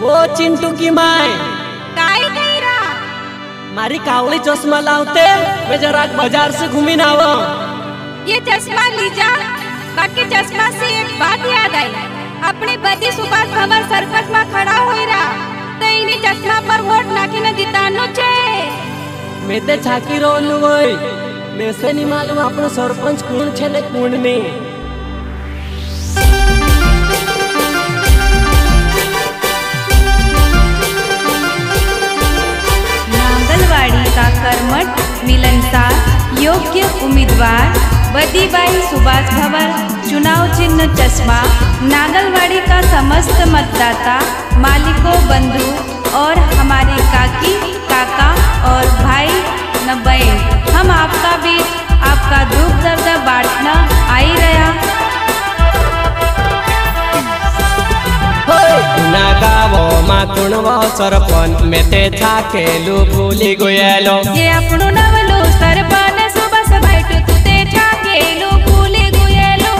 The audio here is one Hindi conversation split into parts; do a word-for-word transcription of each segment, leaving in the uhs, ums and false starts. वो चिंटू की माय काय कही रा मारी कावली चश्मा लावते मैं जरा बाजार से घूमी ना वो ये चश्मा लीजा। बाकी चश्मा से एक बात याद आई, अपने बदी सुबास हमर सरपंच में खड़ा होई रा तो इने चश्मा पर वोट नाखी ने जितानो छे। मैं ते छाकी रोल होई मैं से नहीं मालूम अपनो सरपंच कौन छे ने कौन ने। नागलवाड़ी का कर्मठ मिलनसार योग्य उम्मीदवार बदीबाई सुभाष भंवर चुनाव चिन्ह चश्मा नागलवाड़ी का समस्त मतदाता मालिकों बंधु और हमारे काकी काका और भाई न बहन हम आपका बीच आपका दुख दर्द बांटना आई रहा। कुणवा सरपंच में ते थाकेलू भूली गयेलो ये अपनो नवलो सरपंच सुबह सवेट तू ते थाकेलू भूली गयेलो।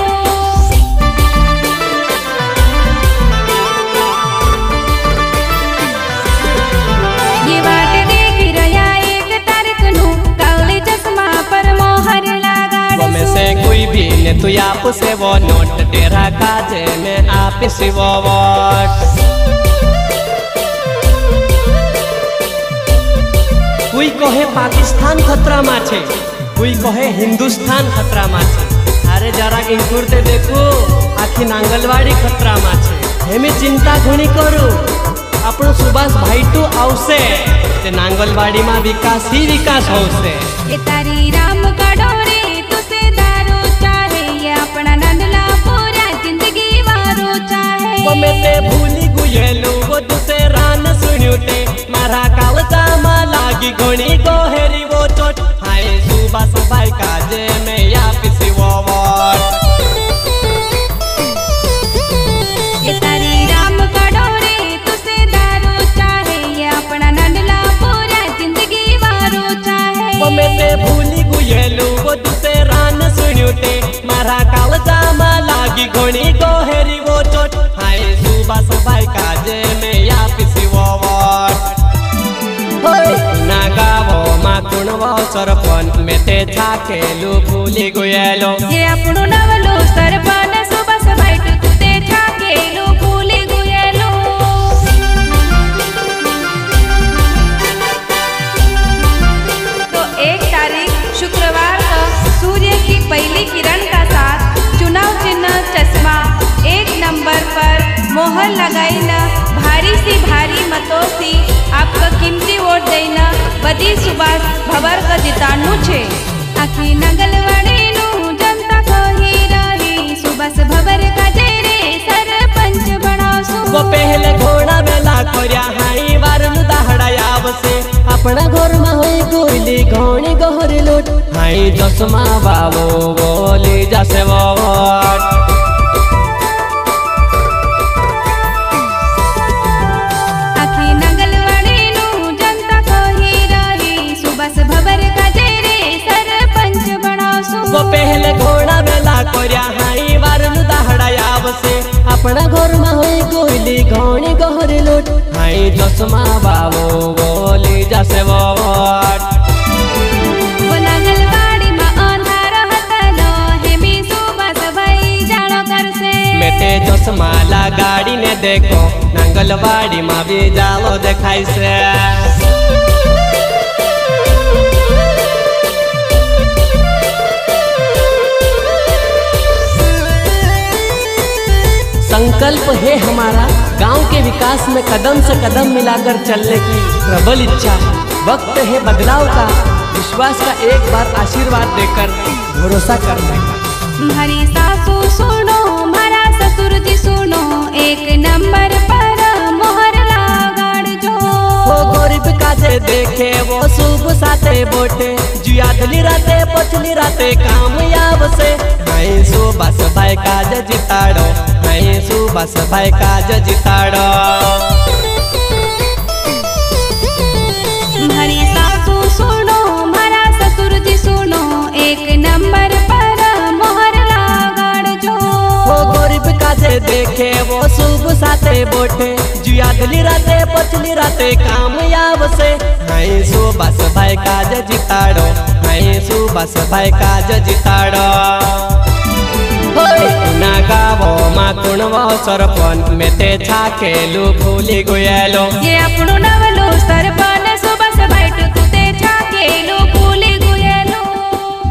ये बात देखी रया एक तारीख नु कावली चश्मा पर मोहर लगाड़ वो में से कोई भी ने तू आप से वो नोट तेरा काजे में आप से वो वोट कोई कहे पाकिस्तान खतरा में छे कोई कहे हिंदुस्तान खतरा में छे अरे जरा इंकुरते देखो आखी नांगलवाड़ी खतरा में छे। हेमी चिंता घणी करू अपनो सुभाष भाई तो आवसे ते नांगलवाड़ी में विकास ही विकास होसे। ए तारी राम काढो रे तू से दारू चाहे ये अपना नंदला पूरा जिंदगी वारो चाहे वो मैं ते भूली गुयेलो वो तू से रान सुनियो ते मारा कालचा की घणी गोहरी वो चोट हाय सुबह सफाई काजे में या पिसी वो वोट। ये तारी राम कड़ोरे तुसे दारू चाहे ये अपना नंदला पूरा जिंदगी वारू चाहे वो मैं ते भूली गुयेलू वो तुसे रान सुनियो ते मारा कालजा मा लागी घणी गोहरी वो चोट हाय सुबह सफाई काजे में या पिसी वो वोट। कुणवा सरपंच में ते थाकेलू भूली गयेलो ये अपनो नवलो सरपंच सुबह सवाई तू ते थाकेलू भूली गयेलो। तो एक तारीख शुक्रवार को सूर्य की पहली किरण का साथ चुनाव चिन्ह चश्मा एक नंबर पर मोहर लगाई न भारी सी भारी मतों से आपका कीमती वोट देना बदी सुभाष भंवर का जितानु छे। आखी नागलवाड़ी नु जनता कही रही सुभाष भंवर का जेरे सरपंच बनासु वो पहले घोड़ा बेला कोरिया हाई वार नु दहड़ाया आवसे अपना घर में होई गोली घोणी गोहरी लूट हाई चश्मा बाबो बोली जसे वो वोट। वो पहले घोड़ा बेला कोरिया हाई वार नु दहड़ाया आवसे अपना घर में होई गोली घोणी गोहरी लूट हाई चश्मा बाबो बोली जसे वो वोट। वो नागलवाड़ी में अंधार हतलो हेमी सुभाष भाई जाणो करसे मैं ते चश्मा लगाड़ी ने देखो नागलवाड़ी में भी जालो देखाई से। संकल्प है हमारा गांव के विकास में कदम से कदम मिलाकर चलने की प्रबल इच्छा। वक्त है बदलाव का विश्वास का एक बार आशीर्वाद देकर भरोसा करने का। हमारी सासू सुनो हमारा ससुर जी सुनो एक नंबर पर मोहर लगाड़ जो वो गरीब काजे देखे वो सुबह साते बोटे जियादली राते पचली राते कामयाब से हाई सो बस भाई काजे जिताड़ो हाई सो बस भाई काजे जिताड़ो। हमारी सासू सुनो हमारा ससुर जी सुनो एक नंबर पर मोहर लगाड़ जो वो गरीब काजे देखे वो सुबह साते बोटे जिया गली राते पचली राते कामयाब से है सो बस भाई काज जिताड़ो है सो बस भाई काज जिताड़ो ना गावो माकुणवा सरपन में ते छा खेलू भूली गुयालो ये अपनो।